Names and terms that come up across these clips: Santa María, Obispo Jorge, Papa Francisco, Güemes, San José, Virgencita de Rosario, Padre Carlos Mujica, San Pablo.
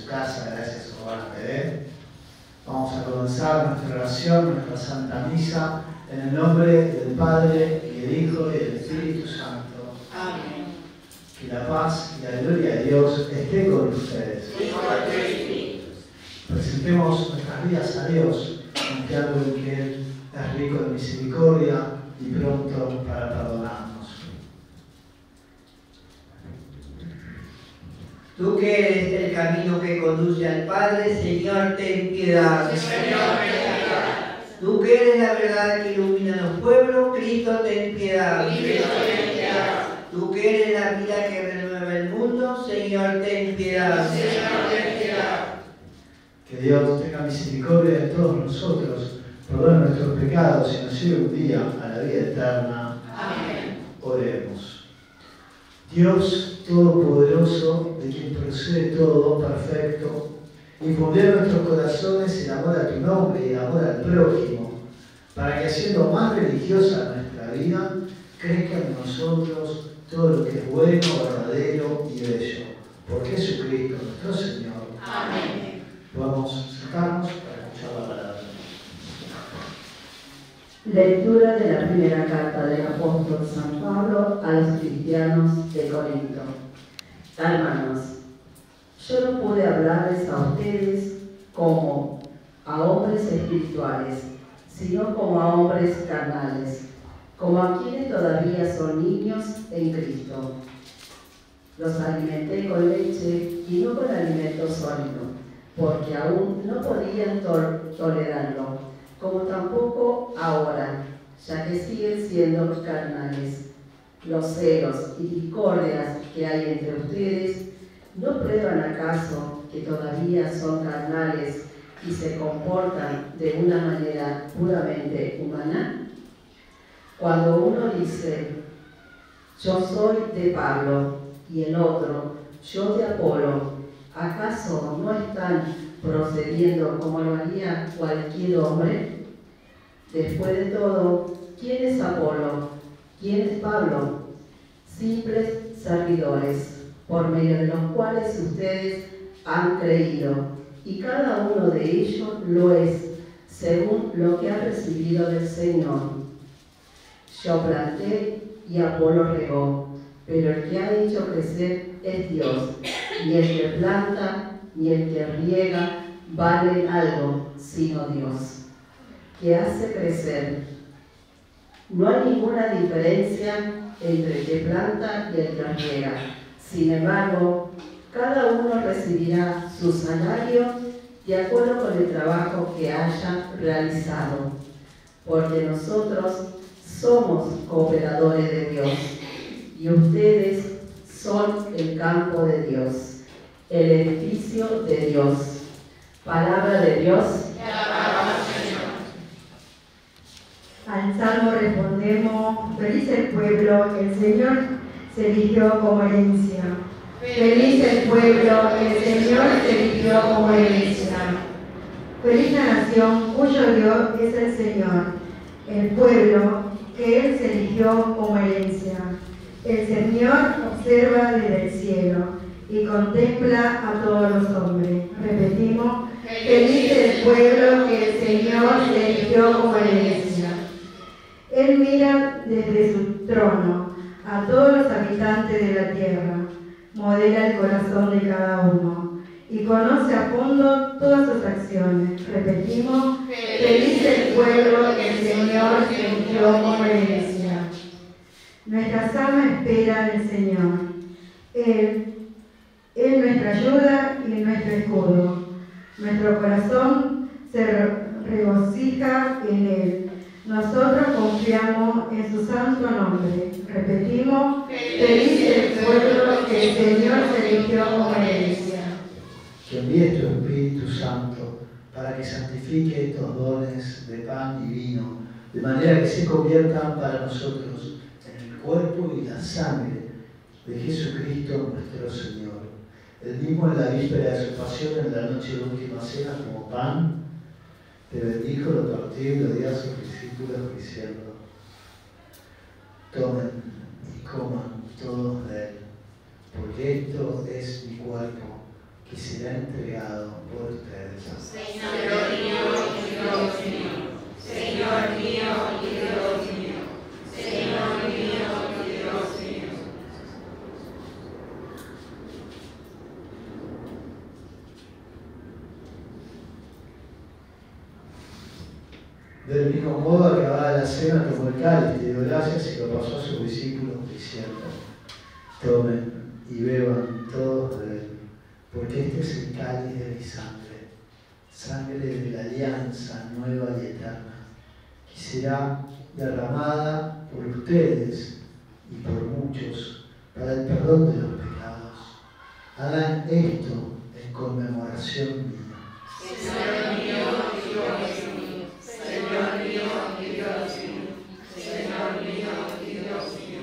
su casa, gracias a Juan Pedro. Vamos a comenzar nuestra oración, nuestra Santa Misa, en el nombre del Padre, y del Hijo, y del Espíritu Santo. Amén. Que la paz y la gloria de Dios esté con ustedes. Y con tu espíritu. Presentemos nuestras vidas a Dios, confiando en que Él es rico en misericordia y pronto para perdonarnos. Tú que eres el camino que conduce al Padre, Señor, ten piedad. Señor, ten piedad. Tú que eres la verdad que ilumina a los pueblos, Cristo, ten piedad. Cristo, ten piedad. Tú que eres la vida que renueva el mundo, Señor, ten piedad. Señor, ten piedad. Que Dios tenga misericordia de todos nosotros, perdone nuestros pecados y nos lleve un día a la vida eterna. Amén. Oremos. Dios Todopoderoso, de quien procede todo perfecto, infundió en nuestros corazones el amor a tu nombre y el amor al prójimo, para que haciendo más religiosa nuestra vida, crezca en nosotros todo lo que es bueno, verdadero y bello. Por Jesucristo nuestro Señor. Amén. Vamos a sentarnos para escuchar la palabra. Lectura de la primera carta del apóstol San Pablo a los cristianos de Corinto. Hermanos, yo no pude hablarles a ustedes como a hombres espirituales, sino como a hombres carnales, como a quienes todavía son niños en Cristo. Los alimenté con leche y no con alimento sólido, porque aún no podían tolerarlo. Como tampoco ahora, ya que siguen siendo los carnales. Los celos y discordias que hay entre ustedes, ¿no prueban acaso que todavía son carnales y se comportan de una manera puramente humana? Cuando uno dice, yo soy de Pablo, y el otro, yo de Apolo, ¿acaso no están procediendo como lo haría cualquier hombre? Después de todo, ¿quién es Apolo? ¿Quién es Pablo? Simples servidores, por medio de los cuales ustedes han creído, y cada uno de ellos lo es, según lo que ha recibido del Señor. Yo planté y Apolo regó, pero el que ha hecho crecer es Dios, y el que planta y el que riega vale algo, sino Dios, que hace crecer. No hay ninguna diferencia entre el que planta y el que riega. Sin embargo, cada uno recibirá su salario de acuerdo con el trabajo que haya realizado, porque nosotros somos cooperadores de Dios, y ustedes son el campo de Dios, el edificio de Dios. Palabra de Dios. Te alabamos, Señor. Al salmo respondemos: feliz el pueblo que el Señor se eligió como herencia. Feliz el pueblo que el Señor se eligió como herencia. Feliz la nación cuyo Dios es el Señor, el pueblo que Él se eligió como herencia. El Señor observa desde el cielo y contempla a todos los hombres. Repetimos: feliz el pueblo que el Señor se eligió como herencia. Él mira desde su trono a todos los habitantes de la tierra, modela el corazón de cada uno y conoce a fondo todas sus acciones. Repetimos: feliz el pueblo que el Señor se eligió como herencia. Nuestras almas esperan el Señor. Él es nuestra ayuda y nuestro escudo. Nuestro corazón se regocija en Él. Nosotros confiamos en su santo nombre. Repetimos: feliz el pueblo que el Señor se eligió como herencia. Que envíes tu Espíritu Santo para que santifique estos dones de pan y vino, de manera que se conviertan para nosotros en el cuerpo y la sangre de Jesucristo nuestro Señor. El mismo en la víspera de su pasión, en la noche de última cena, como pan, te bendijo, lo partió y lo dio a sus discípulos diciendo: tomen y coman todos de él, porque esto es mi cuerpo, y será entregado por ustedes. Señor mío y Dios mío, Señor mío y Dios mío, Señor mío y Dios mío. Del mismo modo, acabada la cena, tomó el cáliz, dio gracias y lo pasó a sus discípulos diciendo: tomen y beban todos de él, porque este es el cáliz de mi sangre, sangre de la alianza nueva y eterna, que será derramada por ustedes y por muchos para el perdón de los pecados. Hagan esto en conmemoración mía. Señor mío y Dios mío, Señor mío y Dios mío, Señor mío y Dios mío.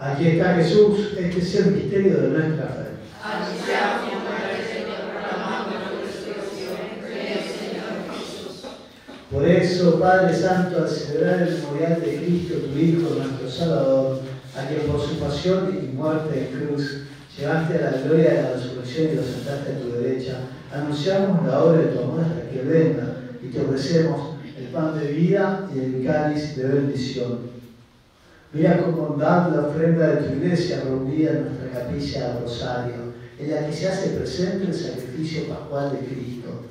Aquí está Jesús, este es el misterio de nuestra fe. Anunciamos para el Señor, proclamamos la resurrección, cree, Señor Jesús. Por eso, Padre Santo, al celebrar el memorial de Cristo, tu Hijo, nuestro Salvador, a quien por su pasión y muerte en cruz llevaste a la gloria de la resurrección y lo sentaste a tu derecha, anunciamos la obra de tu amor hasta que venga y te ofrecemos el pan de vida y el cáliz de bendición. Mira con bondad la ofrenda de tu iglesia reunida en nuestra capilla de Rosario, en la que se hace presente el sacrificio pascual de Cristo.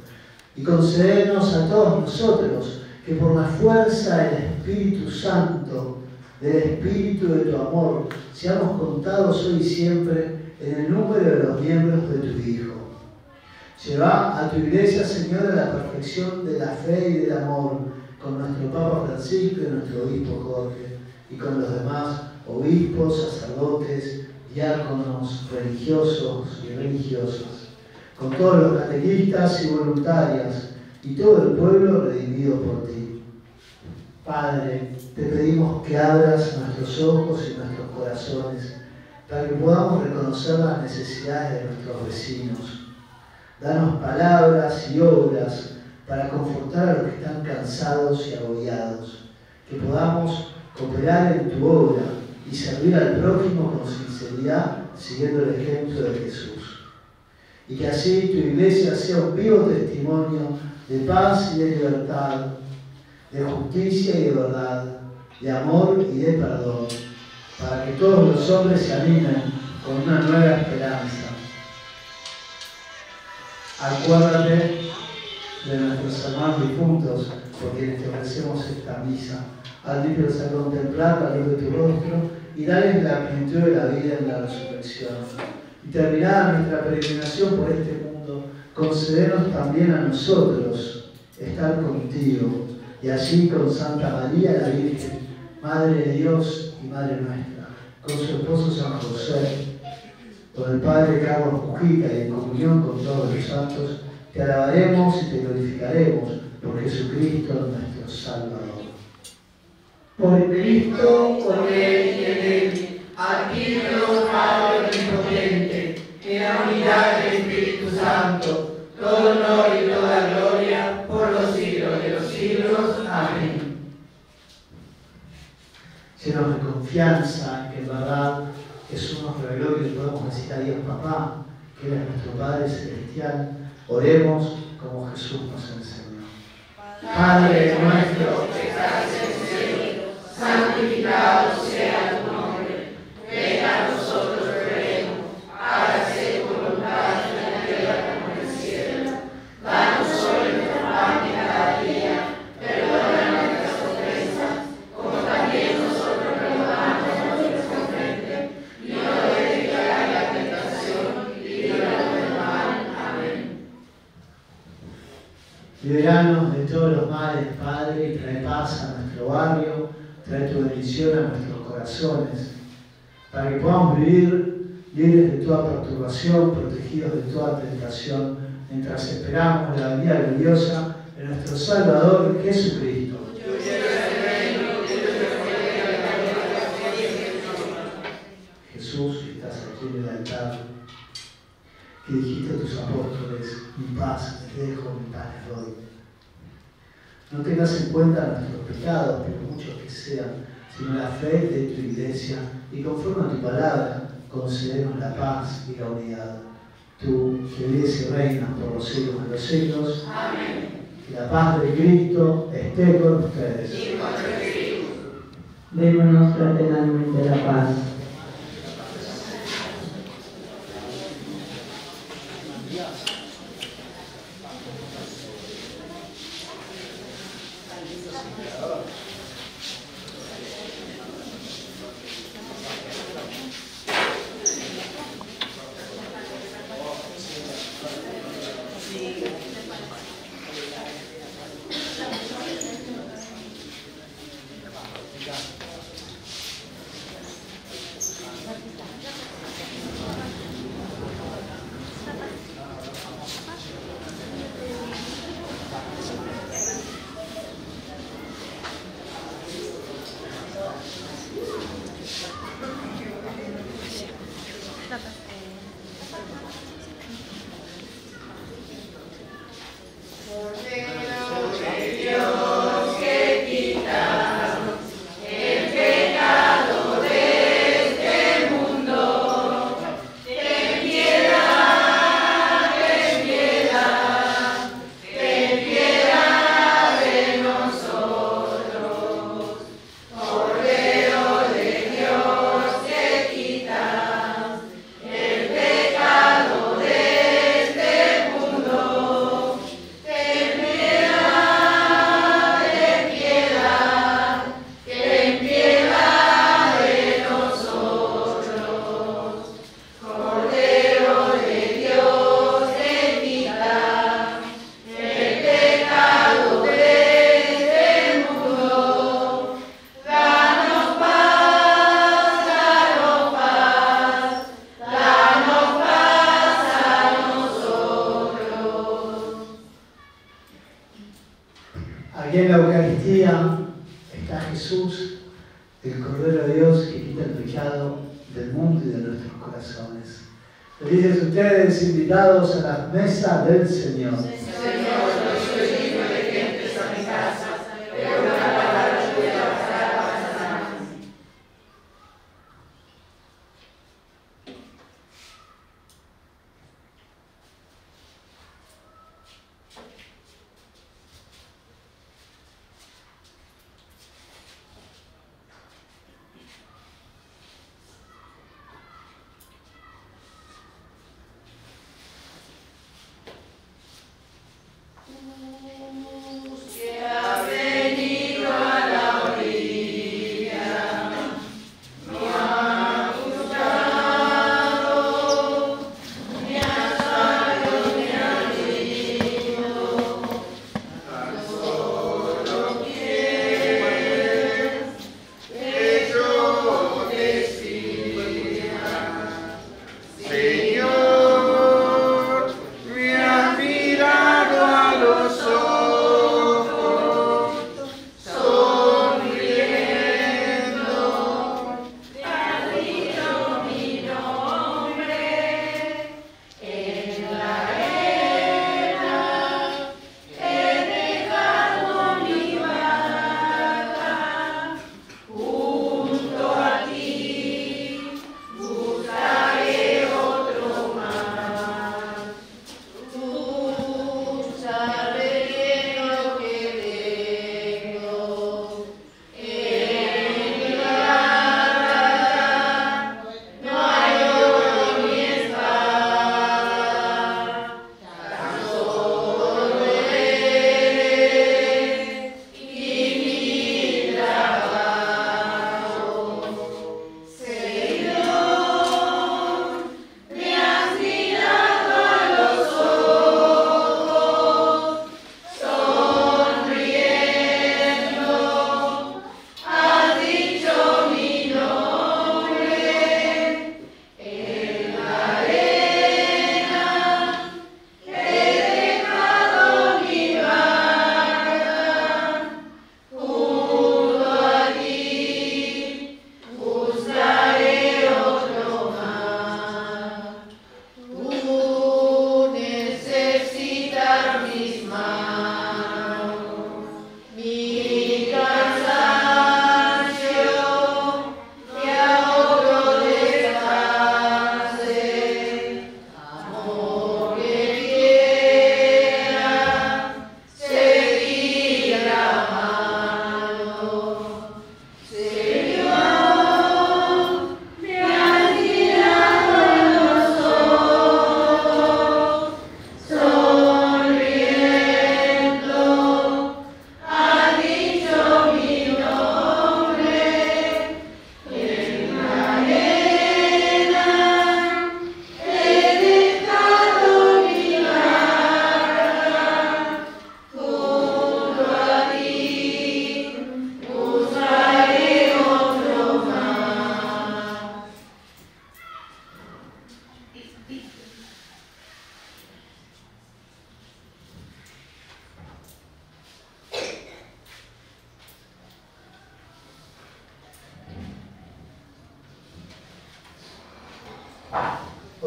Y concédenos a todos nosotros que por la fuerza del Espíritu Santo, del Espíritu de tu amor, seamos contados hoy y siempre en el número de los miembros de tu Hijo. Lleva a tu iglesia, Señor, a la perfección de la fe y del amor, con nuestro Papa Francisco y nuestro Obispo Jorge, y con los demás obispos, sacerdotes, diáconos, religiosos y religiosas, con todos los catequistas y voluntarias, y todo el pueblo redimido por ti. Padre, te pedimos que abras nuestros ojos y nuestros corazones, para que podamos reconocer las necesidades de nuestros vecinos. Danos palabras y obras para confortar a los que están cansados y agobiados, que podamos cooperar en tu obra y servir al prójimo con sinceridad, siguiendo el ejemplo de Jesús. Y que así tu iglesia sea un vivo testimonio de paz y de libertad, de justicia y de verdad, de amor y de perdón, para que todos los hombres se animen con una nueva esperanza. Acuérdate de nuestros hermanos difuntos, por quienes te ofrecemos esta misa. Admítelos a contemplar la luz de tu rostro y dales la plenitud de la vida en la resurrección. Y terminada nuestra peregrinación por este mundo, concedernos también a nosotros estar contigo y allí con Santa María la Virgen, Madre de Dios y Madre nuestra, con su esposo San José, con el Padre Carlos Mujica y en comunión con todos los santos, te alabaremos y te glorificaremos por Jesucristo nuestro Salvador. Por Cristo, con Él y en Él, a ti Dios Padre omnipotente, en la unidad del Espíritu Santo, todo honor y toda gloria por los siglos de los siglos. Amén. Llenos de confianza que en verdad Jesús nos reveló que le podemos decir a Dios Papá, que Él es nuestro Padre Celestial. Oremos como Jesús nos enseñó. Padre nuestro que estás en el cielo, santificado sea tu nombre, venga a nosotros el reino, hágase tu voluntad en la tierra como en el cielo. Danos hoy nuestro pan de cada día, perdona nuestras ofensas, como también nosotros perdonamos a nuestros ofendedores, y no nos dejes caer en la tentación, y líbranos del mal. Amén. Libéranos de todos los males, Padre, y trae paz a nuestro barrio. Trae tu bendición a nuestros corazones, para que podamos vivir libres de toda perturbación, protegidos de toda tentación, mientras esperamos la venida gloriosa de nuestro Salvador Jesucristo. Jesús, que estás aquí en el altar, que dijiste a tus apóstoles: mi paz les dejo, mi paz les doy. No tengas en cuenta nuestros pecados, por muchos que sean, sino la fe de tu Iglesia, y conforme a tu palabra, concédenos la paz y la unidad. Tú, que vives y reinas por los siglos de los siglos. Amén. Que la paz de Cristo esté con ustedes. Y con tu espíritu. Démonos fraternalmente la paz.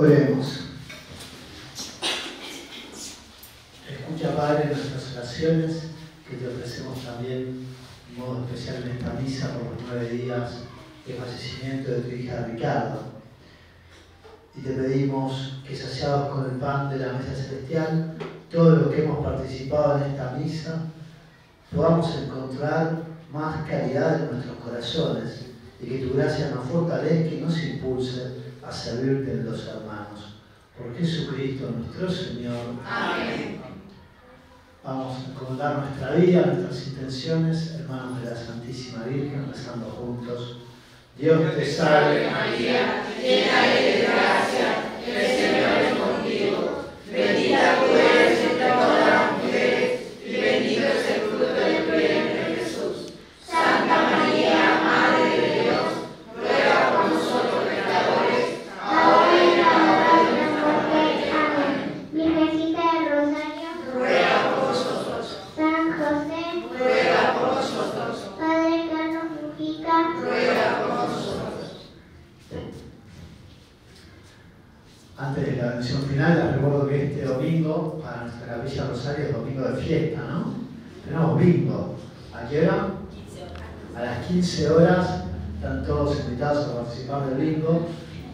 Oremos. Escucha, Padre, nuestras oraciones, que te ofrecemos también, de modo especial en esta misa, por los 9 días de fallecimiento de tu hija Ricardo. Y te pedimos que, saciados con el pan de la mesa celestial, todos los que hemos participado en esta misa, podamos encontrar más caridad en nuestros corazones y que tu gracia nos fortalezca y nos impulse a servirte en los hermanos. Por Jesucristo nuestro Señor. Amén. Vamos a encomendar nuestra vida, nuestras intenciones, hermanos de la Santísima Virgen, rezando juntos. Dios te salve María, llena eres de gracia, el Señor es contigo, bendita tú eres entre todas las mujeres, y bendito es el fruto de tu vientre Jesús. Santa María, Madre de Dios, ruega por nosotros pecadores, ahora y en la hora de nuestra muerte. Amén. Virgencita de Rosario, ruega por nosotros. San José, ruega por nosotros. Padre Carlos Mujica, ruega por nosotros. Antes de la bendición final, les recuerdo que este domingo para nuestra capilla Rosario es domingo de fiesta, ¿no? Tenemos bingo. ¿A qué hora? 15 horas. A las 15 horas están todos invitados a participar del bingo,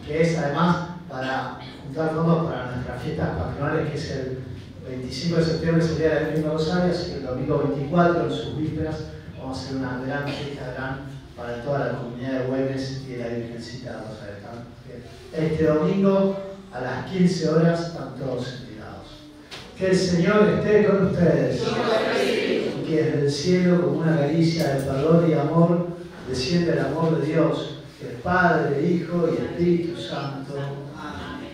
que es además para juntar fondos para nuestras fiestas patronales, que es el 25 de septiembre, es el día del domingo de Rosario, así que el domingo 24, en sus vísperas, vamos a hacer una gran fiesta para toda la comunidad de Güemes y de la Virgencita de Rosario. Este domingo, a las 15 horas, están todos invitados. Que el Señor esté con ustedes. Y que desde el cielo, con una caricia de perdón y amor, desciende el amor de Dios, que es Padre, Hijo y Espíritu Santo. Amén.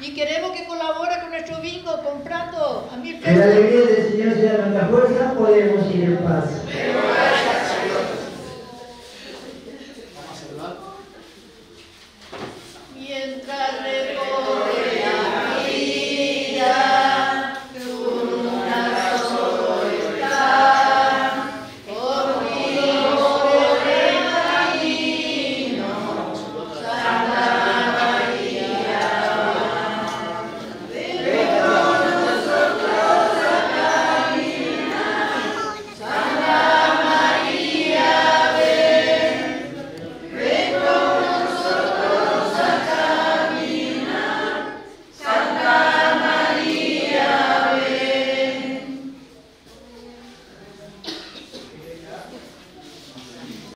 Y queremos que colabore con nuestro bingo comprando a 1000 pesos. Que la alegría del Señor sea nuestra fuerza, podemos ir en paz.